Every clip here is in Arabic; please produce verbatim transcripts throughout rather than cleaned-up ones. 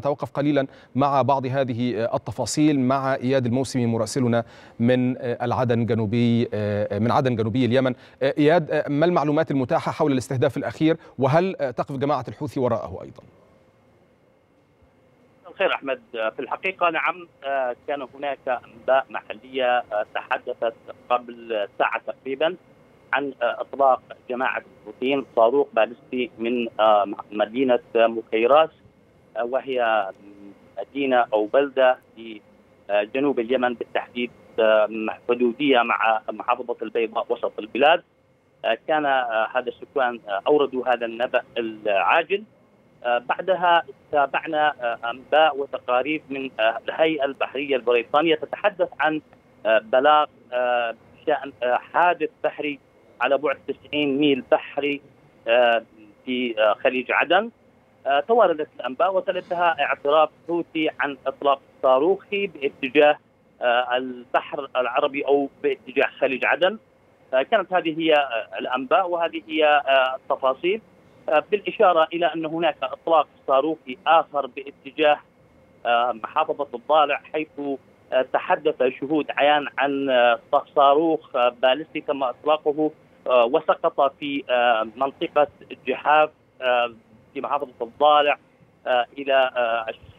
نتوقف قليلا مع بعض هذه التفاصيل مع إياد الموسمي مراسلنا من العدن جنوبي من عدن جنوبي اليمن. إياد، ما المعلومات المتاحة حول الاستهداف الأخير وهل تقف جماعة الحوثي وراءه أيضا؟ خير أحمد، في الحقيقة نعم كان هناك أنباء محلية تحدثت قبل ساعة تقريبا عن إطلاق جماعة الحوثيين صاروخ باليستي من مدينة مكيرات، وهي مدينة أو بلدة في جنوب اليمن بالتحديد حدودية مع محافظة البيضاء وسط البلاد. كان هذا السكان أوردوا هذا النبأ العاجل. بعدها تابعنا أنباء وتقارير من الهيئة البحرية البريطانية تتحدث عن بلاغ شأن حادث بحري على بعد تسعين ميل بحري في خليج عدن. تواردت الأنباء وتلتها اعتراف حوثي عن إطلاق صاروخي باتجاه البحر العربي أو باتجاه خليج عدن. كانت هذه هي الأنباء وهذه هي التفاصيل، بالإشارة إلى أن هناك إطلاق صاروخي آخر باتجاه محافظة الضالع، حيث تحدث شهود عيان عن صاروخ باليستي تم إطلاقه وسقط في منطقة الجحاف في محافظة الضالع إلى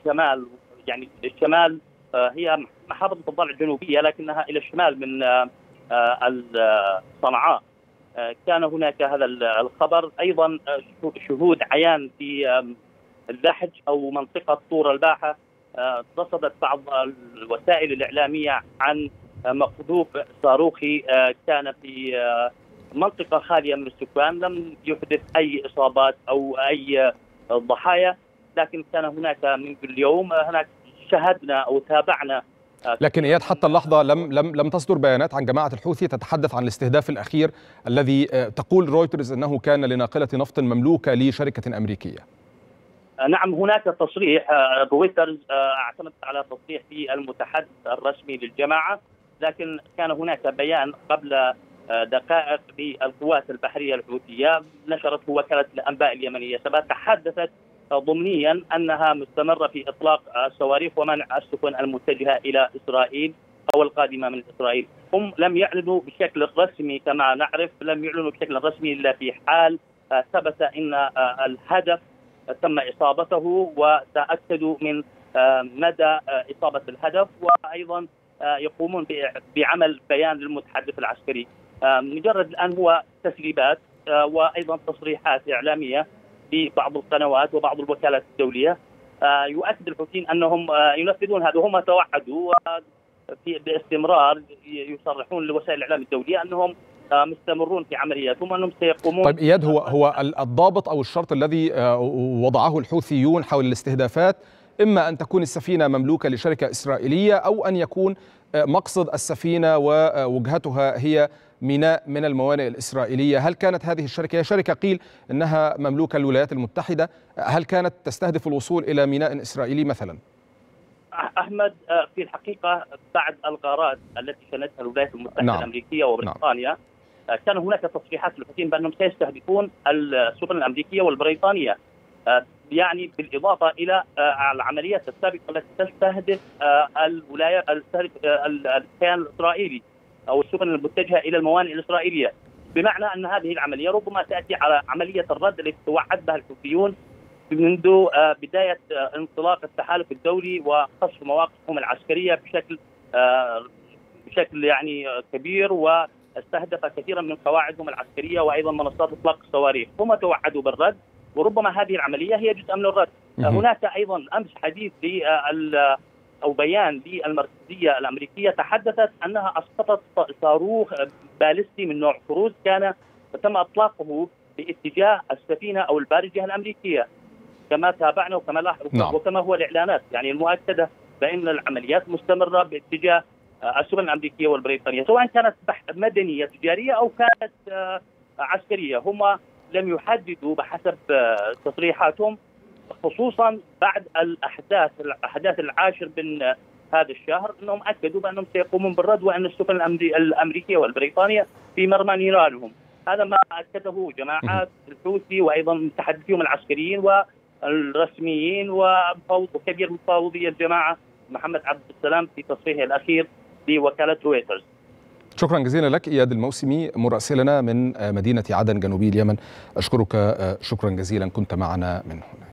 الشمال، يعني الشمال هي محافظة الضالع الجنوبية لكنها إلى الشمال من صنعاء. كان هناك هذا الخبر. أيضا شهود عيان في اللاحج أو منطقة طور الباحه رصدت بعض الوسائل الإعلامية عن مقذوف صاروخي كان في منطقة خالية من السكان، لم يحدث أي إصابات أو أي ضحايا، لكن كان هناك منذ اليوم هناك شاهدنا أو تابعنا. لكن إياد، حتى اللحظة لم لم لم تصدر بيانات عن جماعة الحوثي تتحدث عن الاستهداف الأخير الذي تقول رويترز أنه كان لناقلة نفط مملوكة لشركة أمريكية. نعم، هناك تصريح رويترز اعتمدت على تصريح في المتحدث الرسمي للجماعة، لكن كان هناك بيان قبل دقائق بالقوات البحرية الحوثية نشرته وكالة الأنباء اليمنية تحدثت ضمنيا أنها مستمرة في إطلاق الصواريخ ومنع السفن المتجهة إلى إسرائيل أو القادمة من إسرائيل. هم لم يعلنوا بشكل رسمي كما نعرف، لم يعلنوا بشكل رسمي إلا في حال ثبت أن الهدف تم إصابته وتأكدوا من مدى إصابة الهدف، وأيضا يقومون بعمل بيان للمتحدث العسكري. مجرد الآن هو تسريبات وأيضا تصريحات إعلامية لبعض القنوات وبعض الوكالات الدولية يؤكد الحوثيين أنهم ينفذون هذا. هم توعدوا باستمرار، يصرحون للوسائل الإعلام الدولية أنهم مستمرون في عملياتهم وأنهم سيقومون. طيب إياد، هو هو الضابط أو الشرط الذي وضعه الحوثيون حول الاستهدافات إما أن تكون السفينة مملوكة لشركة إسرائيلية أو أن يكون مقصد السفينة ووجهتها هي ميناء من الموانئ الإسرائيلية. هل كانت هذه الشركة، هي شركة قيل أنها مملوكة للولايات المتحدة، هل كانت تستهدف الوصول إلى ميناء إسرائيلي مثلا؟ أحمد، في الحقيقة بعد الغارات التي شنتها الولايات المتحدة نعم. الأمريكية وبريطانيا نعم. كان هناك تصريحات للحوثيين بأنهم سيستهدفون السفن الأمريكية والبريطانية، يعني بالإضافة إلى العملية السابقة التي تستهدف الولايات الكيان الإسرائيلي أو السفن المتجهة إلى الموانئ الإسرائيلية، بمعنى أن هذه العملية ربما تأتي على عملية الرد التي توعد بها الحوثيون منذ بداية انطلاق التحالف الدولي وقصف مواقفهم العسكرية بشكل بشكل يعني كبير، واستهدف كثيرا من قواعدهم العسكرية وأيضا منصات إطلاق الصواريخ. هم توعدوا بالرد وربما هذه العملية هي جزء من الرد. هناك أيضا أمس حديث لل أو بيان للمركزية الأمريكية تحدثت أنها أسقطت صاروخ باليستي من نوع كروز كان تم إطلاقه باتجاه السفينة أو البارجة الأمريكية، كما تابعنا وكما لاحظنا نعم. وكما هو الإعلانات يعني المؤكدة بأن العمليات مستمرة باتجاه السفن الأمريكية والبريطانية، سواء كانت مدنية تجارية أو كانت عسكرية. هم لم يحددوا بحسب تصريحاتهم، خصوصا بعد الاحداث الاحداث العاشر من هذا الشهر انهم اكدوا بانهم سيقومون بالرد وان السفن الامريكيه والبريطانيه في مرمى نيرانهم. هذا ما اكده جماعات الحوثي وايضا متحدثيهم العسكريين الرسميين وكبير مفوضي الجماعة محمد عبد السلام في تصريحه الأخير لوكالة رويترز. شكرا جزيلا لك إياد الموسمي مراسلنا من مدينة عدن جنوبي اليمن، أشكرك شكرا جزيلا كنت معنا من هنا.